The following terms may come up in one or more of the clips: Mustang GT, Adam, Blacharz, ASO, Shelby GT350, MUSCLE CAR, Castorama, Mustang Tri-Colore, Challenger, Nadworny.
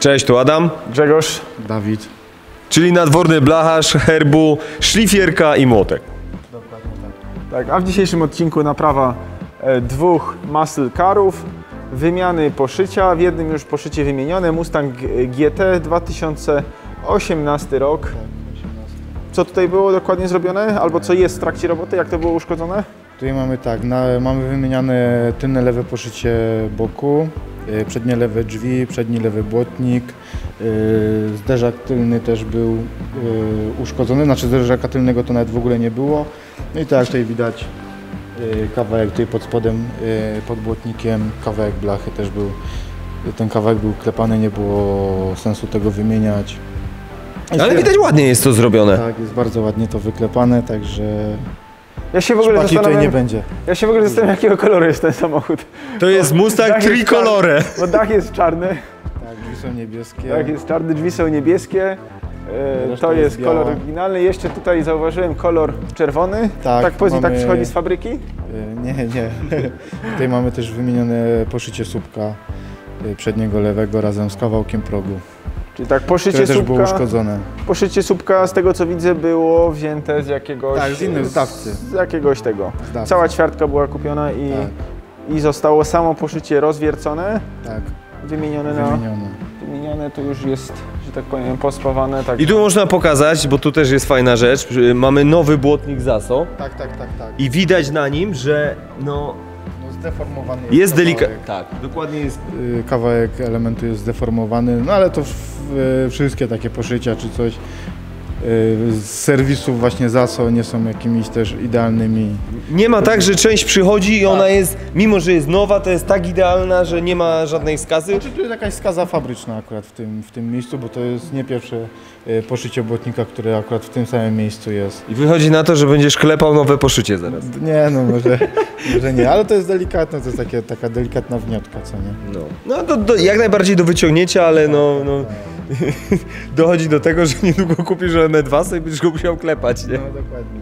Cześć, tu Adam, Grzegorz, Dawid. Czyli nadworny blacharz, herbu, szlifierka i młotek. Dokładnie tak. A w dzisiejszym odcinku naprawa dwóch muscle carów, wymiany poszycia, w jednym już poszycie wymienione, Mustang GT 2018 rok. Co tutaj było dokładnie zrobione, albo co jest w trakcie roboty, jak to było uszkodzone? Tutaj mamy tak, mamy wymieniane tylne lewe poszycie boku, przednie lewe drzwi, przedni lewy błotnik, zderzak tylny też był uszkodzony, znaczy zderzaka tylnego to nawet w ogóle nie było. No i tak jak tutaj widać, kawałek tutaj pod spodem, pod błotnikiem, kawałek blachy też był, ten kawałek był klepany, nie było sensu tego wymieniać. Ale widać ładnie jest to zrobione. Tak, jest bardzo ładnie to wyklepane, także... Ja się w ogóle zastanawiam, nie będzie. Ja się w ogóle zastanawiam, jakiego koloru jest ten samochód. To jest Mustang Tri-Colore. Bo dach jest czarny. Tak, drzwi są niebieskie. Dach jest czarny, drzwi są niebieskie. To jest kolor biała. Oryginalny. Jeszcze tutaj zauważyłem kolor czerwony. Tak, tak później mamy... tak przychodzi z fabryki? Nie. Tutaj mamy też wymienione poszycie słupka przedniego lewego razem z kawałkiem progu. Czyli tak, poszycie słupka, było uszkodzone. Poszycie słupka, z tego co widzę, było wzięte z jakiegoś... Tak, z innego dostawcy. Z jakiegoś tego. Zdawcy. Cała ćwiartka była kupiona i, tak. I zostało samo poszycie rozwiercone. Tak. Wymienione to już jest, że tak powiem, pospawane. Tak. I tu można pokazać, bo tu też jest fajna rzecz, mamy nowy błotnik ZASO. Tak. I widać na nim, że no... Zdeformowany jest delikatny. Tak, dokładnie jest. Kawałek elementu jest zdeformowany, no ale to wszystkie takie poszycia czy coś z serwisów właśnie ZASO nie są jakimiś też idealnymi. Nie ma tak, że część przychodzi i ona jest, mimo że jest nowa, to jest tak idealna, że nie ma żadnej skazy. Znaczy tu jest jakaś skaza fabryczna akurat w tym miejscu, bo to jest nie pierwsze poszycie błotnika, które akurat w tym samym miejscu jest. I wychodzi na to, że będziesz klepał nowe poszycie zaraz. Nie, no może nie, ale to jest delikatne, to jest taka delikatna wniotka, co nie? No to jak najbardziej do wyciągnięcia, ale no. Dochodzi do tego, że niedługo kupisz M2 i będziesz go musiał klepać, nie? No dokładnie.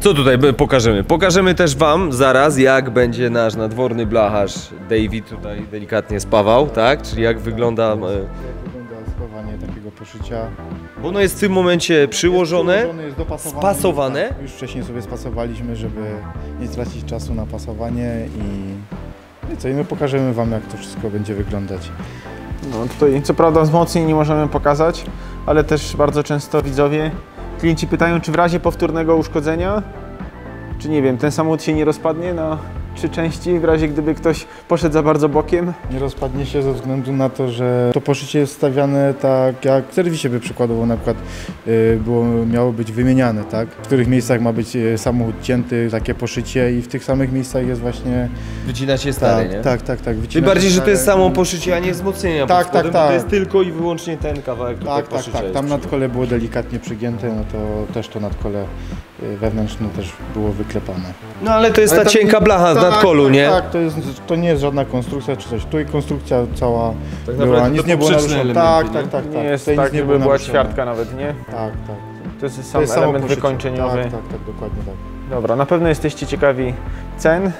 Co tutaj pokażemy? Pokażemy też wam zaraz, jak będzie nasz nadworny blacharz David tutaj delikatnie spawał, tak? Czyli jak wygląda... spawanie takiego poszycia. Bo ono jest w tym momencie przyłożone, jest dopasowane, spasowane. Już wcześniej sobie spasowaliśmy, żeby nie tracić czasu na pasowanie i co, i my pokażemy wam, jak to wszystko będzie wyglądać. No tutaj co prawda mocniej nie możemy pokazać, ale też bardzo często widzowie, klienci pytają, czy w razie powtórnego uszkodzenia, czy nie wiem, ten samochód się nie rozpadnie na trzy części, w razie gdyby ktoś poszedł za bardzo bokiem. Nie rozpadnie się ze względu na to, że to poszycie jest stawiane tak, jak w serwisie by przykładowo na przykład miało być wymieniane, tak? W których miejscach ma być samochód cięty, takie poszycie i w tych samych miejscach jest właśnie... Wycina się stare, tak, nie? Tak. Tym bardziej, że to jest samo poszycie, a nie wzmocnienia. Tak. To jest tylko i wyłącznie ten kawałek poszycia. Tam nadkole było delikatnie przygięte, no to też to nadkole wewnętrzne też było wyklepane. No ale to jest ta cienka blacha z nadkolu, nie? Tak, to nie jest żadna konstrukcja czy coś. Tu i konstrukcja cała tak była, nic nie było naruszone. Tak. Nie jest tak, żeby była ćwiartka nawet, nie? Tak. To jest sam element wykończeniowy. Tak, dokładnie tak. Dobra, na pewno jesteście ciekawi cen.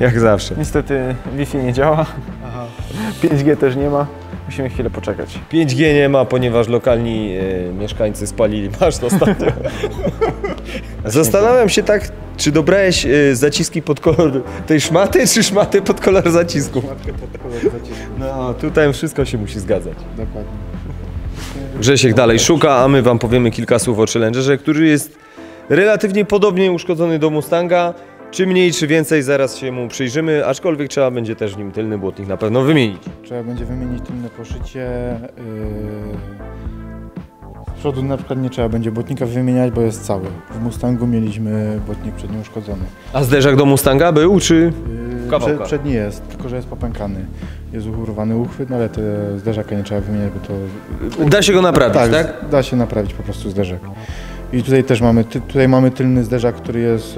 Jak zawsze. Niestety Wi-Fi nie działa. Aha. 5G też nie ma. Musimy chwilę poczekać. 5G nie ma, ponieważ lokalni mieszkańcy spalili maszt ostatnio. Zastanawiam się tak, czy dobrałeś zaciski pod kolor tej szmaty, czy szmaty pod kolor zacisku? Szmatkę pod kolor zacisku. No, tutaj wszystko się musi zgadzać. Dokładnie. Grzesiek dalej szuka, a my wam powiemy kilka słów o Challengerze, który jest relatywnie podobnie uszkodzony do Mustanga. Czy mniej, czy więcej, zaraz się mu przyjrzymy, aczkolwiek trzeba będzie też w nim tylny błotnik na pewno wymienić. Trzeba będzie wymienić tylne poszycie. Z przodu na przykład nie trzeba będzie błotnika wymieniać, bo jest cały. W Mustangu mieliśmy błotnik przedni uszkodzony. A zderzak do Mustanga był, czy przedni jest, tylko że jest popękany. Jest urwany uchwyt, no ale te zderzaka nie trzeba wymieniać, bo to... Da się go naprawić, tak? Da się naprawić po prostu zderzak. I tutaj też mamy, tylny zderzak, który jest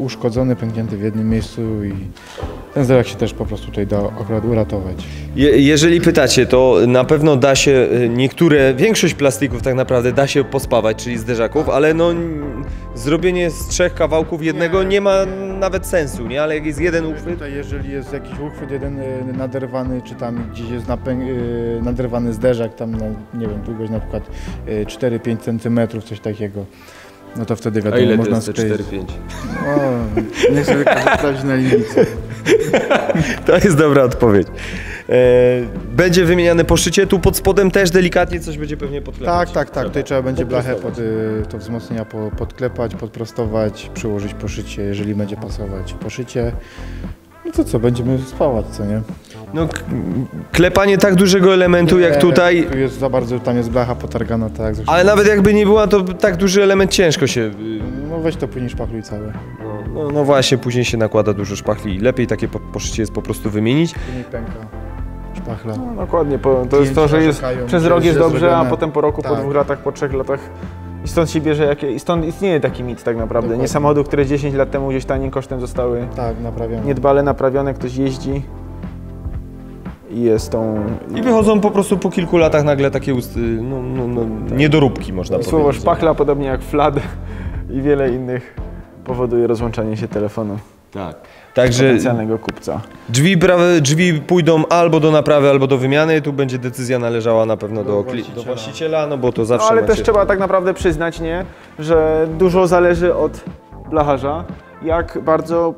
uszkodzony, pęknięty w jednym miejscu i Ten zderzak się też po prostu tutaj da akurat uratować. Jeżeli pytacie, to na pewno da się niektóre, większość plastików tak naprawdę da się pospawać, czyli zderzaków, ale no zrobienie z 3 kawałków jednego nie ma nawet sensu, nie? Ale jak jest jeden uchwyt... Tutaj jeżeli jest jakiś uchwyt jeden naderwany, czy tam gdzieś jest naderwany zderzak, tam no, nie wiem, długość na przykład 4-5 cm, coś takiego. No to wtedy wiadomo, ile można z 4-5. O, niech sobie sprawdzi na linijce. To jest dobra odpowiedź. Będzie wymieniane poszycie, tu pod spodem też delikatnie coś będzie pewnie podklepać. Tak. Tutaj trzeba będzie blachę pod to wzmocnienia podklepać, podprostować, przyłożyć poszycie, jeżeli będzie pasować poszycie. No to co, będziemy spawać, co nie? No klepanie tak dużego elementu nie, jak tutaj... Tu jest za bardzo, tam jest blacha potargana, tak. Ale nawet jakby nie była, to tak duży element ciężko się... No weź to później szpachluj całe. No właśnie, później się nakłada dużo szpachli i lepiej takie poszycie jest po prostu wymienić. Nie pęka szpachla. No dokładnie, to jest to, że jest przez rok jest dobrze, zrobione. A potem po roku, tak. Po 2 latach, po 3 latach... I stąd się bierze, i stąd istnieje taki mit tak naprawdę. Dokładnie. Nie samochody, które 10 lat temu gdzieś tanim kosztem zostały naprawione. Niedbale naprawione, ktoś jeździ i jest tą... I wychodzą po prostu po kilku latach nagle takie niedoróbki, można powiedzieć. Słowo szpachla, podobnie jak flad i wiele innych, powoduje rozłączanie się telefonu. Tak. Także potencjalnego kupca. Drzwi pójdą albo do naprawy, albo do wymiany. Tu będzie decyzja należała na pewno do właściciela, no bo to zawsze. No, ale też trzeba tak naprawdę przyznać, nie, że dużo zależy od blacharza, jak bardzo,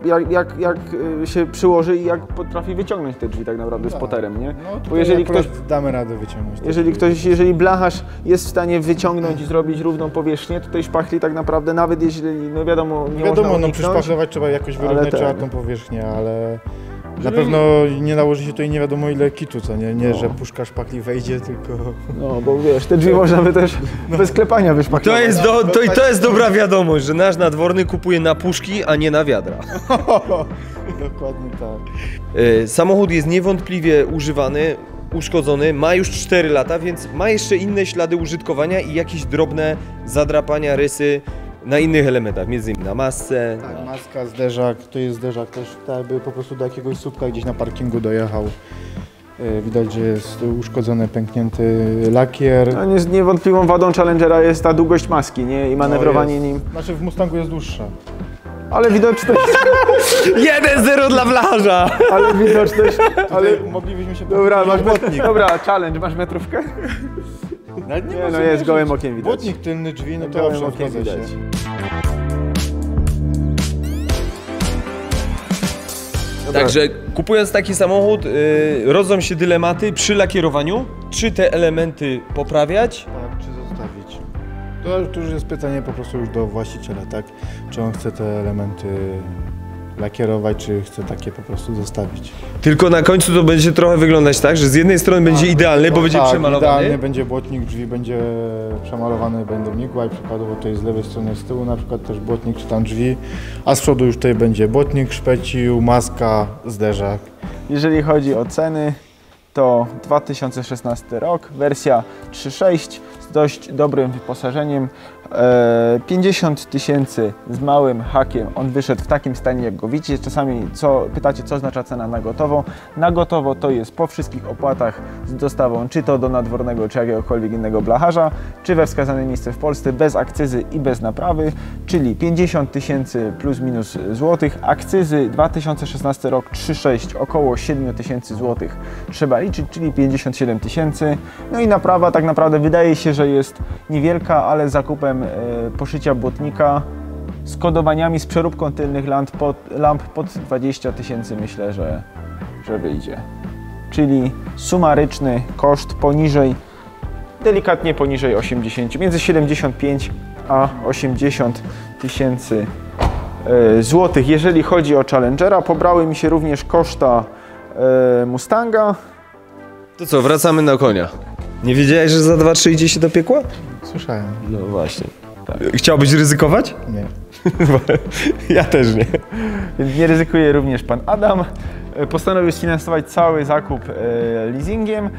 jak się przyłoży i jak potrafi wyciągnąć te drzwi tak naprawdę z poterem, nie? Bo jeżeli ktoś damy radę wyciągnąć. Jeżeli blacharz jest w stanie wyciągnąć i zrobić równą powierzchnię, to tej szpachli tak naprawdę nawet jeśli, no wiadomo, nie można uniknąć, no przyszpachlować trzeba jakoś wyrównać tą powierzchnię, ale na pewno nie nałoży się tutaj nie wiadomo ile kitu, co nie, że puszka szpachli wejdzie, tylko... No, bo wiesz, te drzwi można by też bez klepania wyszpachlować. To jest dobra wiadomość, że nasz nadworny kupuje na puszki, a nie na wiadra. Dokładnie tak. Samochód jest niewątpliwie używany, uszkodzony, ma już 4 lata, więc ma jeszcze inne ślady użytkowania i jakieś drobne zadrapania, rysy na innych elementach, między innymi na masce. Tak, maska, zderzak, tu jest zderzak też, tak by po prostu do jakiegoś słupka gdzieś na parkingu dojechał. Widać, że jest uszkodzony, pęknięty lakier. No, niewątpliwą wadą Challengera jest ta długość maski, nie? I manewrowanie nim. Znaczy w Mustangu jest dłuższa. Ale widoczność... 1-0 dla blacharza! Ale widoczność... Moglibyśmy się... Dobra, challenge, masz metrówkę? Nie, jest gołym okiem widać. Błotnik tylny drzwi, no to owszem, zgadza się. Także kupując taki samochód, rodzą się dylematy przy lakierowaniu, czy te elementy poprawiać? Tak, czy zostawić. To już jest pytanie po prostu już do właściciela, tak? Czy on chce te elementy lakierować, czy chce takie po prostu zostawić. Tylko na końcu to będzie trochę wyglądać tak, że z jednej strony będzie idealny, bo będzie przemalowany. Idealnie będzie błotnik drzwi, będzie przemalowany, będą migła i przykładowo tutaj z lewej strony, z tyłu na przykład też błotnik czy tam drzwi, a z przodu już tutaj będzie błotnik, szpecił, maska, zderzak. Jeżeli chodzi o ceny, to 2016 rok, wersja 3.6 z dość dobrym wyposażeniem, 50 000 z małym hakiem. On wyszedł w takim stanie, jak go widzicie. Czasami pytacie, co oznacza cena na gotowo. Na gotowo to jest po wszystkich opłatach z dostawą, czy to do nadwornego, czy jakiegokolwiek innego blacharza, czy we wskazane miejsce w Polsce, bez akcyzy i bez naprawy, czyli 50 000 plus minus złotych. Akcyzy 2016 rok 3,6, około 7 000 złotych trzeba liczyć, czyli 57 000. No i naprawa tak naprawdę wydaje się, że jest niewielka, ale zakupem poszycia błotnika z kodowaniami, z przeróbką tylnych lamp pod 20 000 myślę, że wyjdzie. Czyli sumaryczny koszt delikatnie poniżej 80, między 75 a 80 000 złotych. Jeżeli chodzi o Challengera, pobrały mi się również koszta Mustanga. To co, wracamy na konia. Nie wiedziałeś, że za 2-3 idzie się do piekła? Słyszałem. No właśnie. Tak. Chciałbyś ryzykować? Nie. Ja też nie. Więc nie ryzykuje również pan Adam. Postanowił sfinansować cały zakup leasingiem.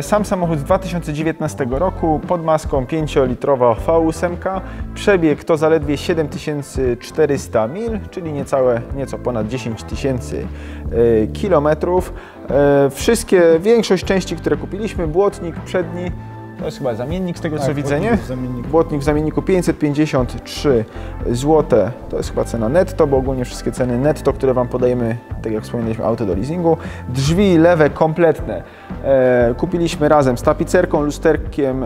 Sam samochód z 2019 roku pod maską 5-litrowa V8, przebieg to zaledwie 7400 mil, czyli nieco ponad 10 tysięcy kilometrów. Większość części, które kupiliśmy, błotnik przedni, to jest chyba zamiennik z tego co widzę, nie? Błotnik w zamienniku 553 zł, to jest chyba cena netto, bo ogólnie wszystkie ceny netto, które Wam podajemy, tak jak wspominaliśmy, auto do leasingu. Drzwi lewe kompletne kupiliśmy razem z tapicerką, lusterkiem,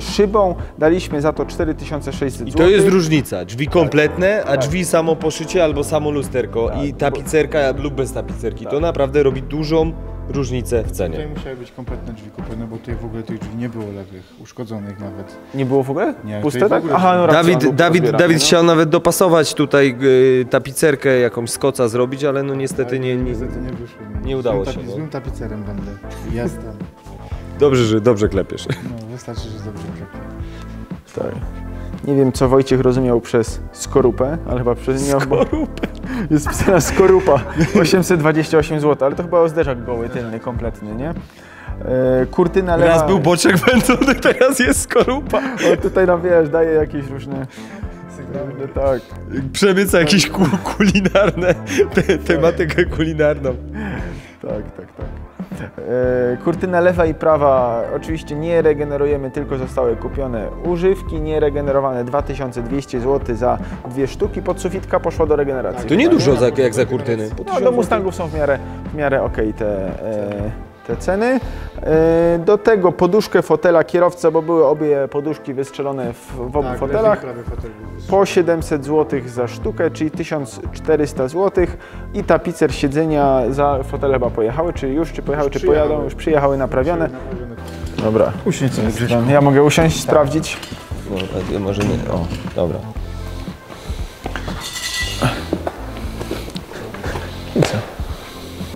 szybą, daliśmy za to 4600 zł. I to jest różnica, drzwi kompletne, a drzwi samo poszycie albo samo lusterko i tapicerka lub bez tapicerki, to naprawdę robi dużą różnicę w cenie. Tutaj musiały być kompletne drzwi kupione, bo tutaj w ogóle tych drzwi nie było lewych, uszkodzonych nawet. Nie było w ogóle? Nie. Puste tak? Aha, no Dawid chciał nawet dopasować tutaj tapicerkę jakąś z koca zrobić, ale no niestety nie wyszło. Nie udało się. Złym tapicerem będę. Jasne. Dobrze, że dobrze klepiesz. No, wystarczy, że dobrze klepię. Tak. Nie wiem, co Wojciech rozumiał przez skorupę, ale chyba przez nią. Skorupę? Jest pisana skorupa. 828 zł, ale to chyba zderzak goły tylny kompletny, nie? Kurtyna lewa. Raz był boczek wędzony, teraz jest skorupa. O, tutaj nam wiesz, daje jakieś różne. Tak. Przemyca jakieś kulinarne, tematykę kulinarną. Tak. Kurtyna lewa i prawa, oczywiście nie regenerujemy, tylko zostały kupione używki, nieregenerowane 2200 zł za dwie sztuki, podsufitka poszła do regeneracji. To nie dużo jak za kurtyny. No, do Mustangów są w miarę okej te ceny. Do tego poduszkę fotela kierowca, bo były obie poduszki wystrzelone w obu fotelach. Po 700 zł za sztukę, czyli 1400 zł. I tapicer siedzenia za fotele chyba pojechały, już przyjechały naprawione. Dobra. Usiądź sobie. Ja mogę usiąść, sprawdzić. No, może nie. O, dobra. I co?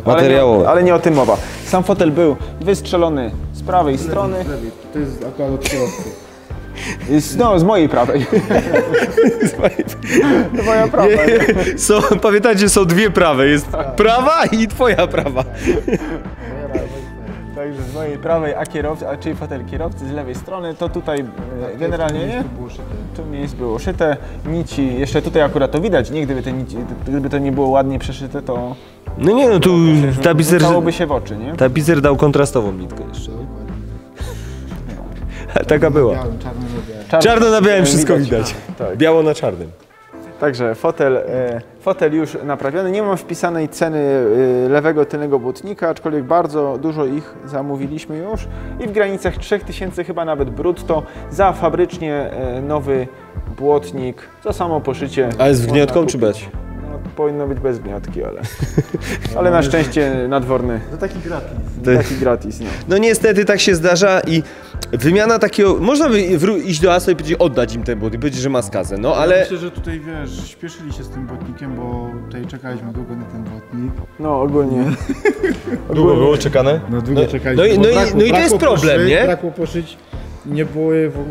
Materiałowe. Ale nie o tym mowa. Sam fotel był wystrzelony z prawej strony. To jest akurat od środka. No, z mojej prawej. To moja prawa. Pamiętajcie, są dwie prawe. Jest prawa i twoja prawa. Także z mojej prawej, czyli fotel kierowcy z lewej strony, to tutaj generalnie nie? Tu miejsce było szyte, nici, jeszcze tutaj akurat to widać, nie? Gdyby to nie było ładnie przeszyte, to... No nie, no tu tapicer... Rzucałoby się w oczy, nie? Tapicer dał kontrastową nitkę jeszcze, nie? Taka była. Czarno na białym wszystko widać. Biało na czarnym. Także fotel już naprawiony. Nie mam wpisanej ceny lewego tylnego błotnika, aczkolwiek bardzo dużo ich zamówiliśmy już. I w granicach 3000 chyba nawet brutto za fabrycznie nowy błotnik, za samo poszycie. A jest z gniotką czy bez? No, powinno być bez gniotki, ale na szczęście Nadworny. No taki gratis. Taki gratis, no. No niestety tak się zdarza i wymiana takiego... Można by iść do ASO i powiedzieć, oddać im ten błotnik, powiedzieć, że ma skazę, no ale... Ja myślę, że tutaj wiesz, śpieszyli się z tym błotnikiem, bo tutaj czekaliśmy długo na ten błotnik. No ogólnie. Długo było czekane? No długo czekaliśmy. No i to jest problem, nie? Brakło poszyć,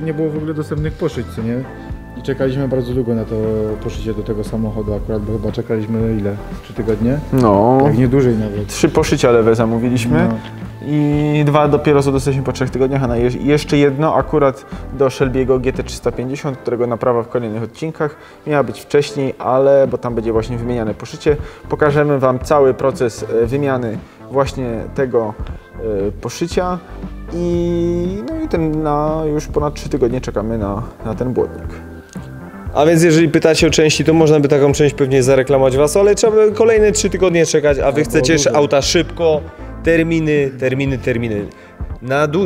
nie było w ogóle dostępnych poszyć, co nie? I czekaliśmy bardzo długo na to poszycie do tego samochodu akurat, bo chyba czekaliśmy ile? 3 tygodnie? No. Tak nie dłużej nawet. 3 poszycia lewe zamówiliśmy. No. I 2 dopiero co dostaliśmy po 3 tygodniach, a jeszcze jedno akurat do Shelby'ego GT350, którego naprawa w kolejnych odcinkach miała być wcześniej, ale bo tam będzie właśnie wymieniane poszycie. Pokażemy Wam cały proces wymiany właśnie tego poszycia i, no i ten już ponad 3 tygodnie czekamy na ten błotnik. A więc jeżeli pytacie o części, to można by taką część pewnie zareklamować was, ale trzeba by kolejne 3 tygodnie czekać, a wy chcecie auta szybko, terminy.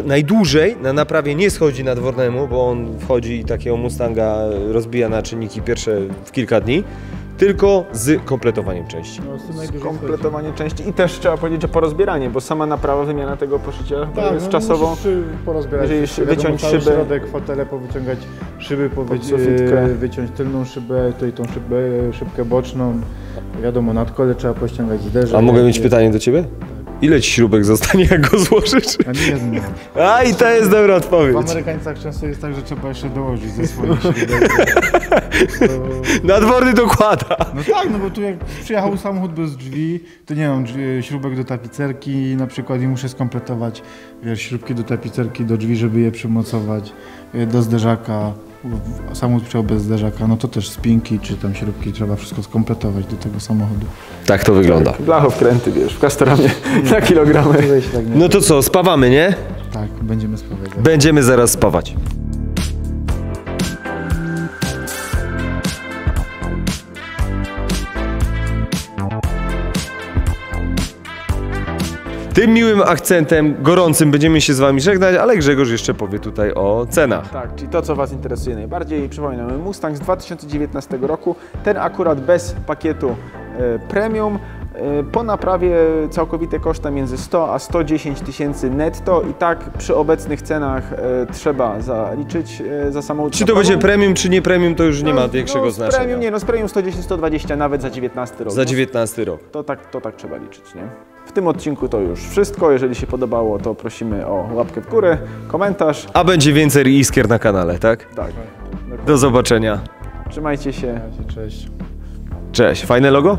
Najdłużej na naprawie nie schodzi Nadwornemu, bo on wchodzi i takiego Mustanga rozbija na czynniki pierwsze w kilka dni, tylko z kompletowaniem części. No, kompletowanie części i też trzeba powiedzieć, że porozbieranie, bo sama naprawa, wymiana tego poszycia jest czasowo. Musisz wyciąć szybę. Środek, fotele powyciągać, szyby wyciąć tylną szybę, tutaj tą szybkę boczną. Wiadomo, nadkole trzeba pościągać zderzak. A mogę mieć pytanie do ciebie? Ile ci śrubek zostanie, jak go złożysz? A nie znam. I to jest dobra odpowiedź. W Amerykańcach często jest tak, że trzeba jeszcze dołożyć ze swoich śrubek. Nadworny dokłada. No tak, no bo tu jak przyjechał samochód bez drzwi, to nie mam śrubek do tapicerki na przykład i muszę skompletować, wiesz, śrubki do tapicerki, do drzwi, żeby je przymocować, do zderzaka. Samochód przyjechał bez zderzaka, no to też spinki czy tam śrubki, trzeba wszystko skompletować do tego samochodu. Tak to wygląda. Blacho wkręty, wiesz, w Castoramie na kilogramy. No to co, spawamy, nie? Tak, będziemy spawać. Będziemy zaraz spawać. Tym miłym akcentem gorącym będziemy się z wami żegnać, ale Grzegorz jeszcze powie tutaj o cenach. Tak, czyli to, co was interesuje najbardziej. Przypominam, Mustang z 2019 roku, ten akurat bez pakietu premium. Po naprawie całkowite koszta między 100 a 110 tysięcy netto i tak przy obecnych cenach trzeba zaliczyć za samochód. Czy to będzie premium, czy nie premium, to już nie ma większego znaczenia. Premium, nie, no z premium 110-120 nawet za 19 rok. Za 19 rok. To tak trzeba liczyć, nie? W tym odcinku to już wszystko. Jeżeli się podobało, to prosimy o łapkę w górę, komentarz. A będzie więcej iskier na kanale, tak? Tak. Do zobaczenia. Trzymajcie się. Cześć. Cześć. Fajne logo?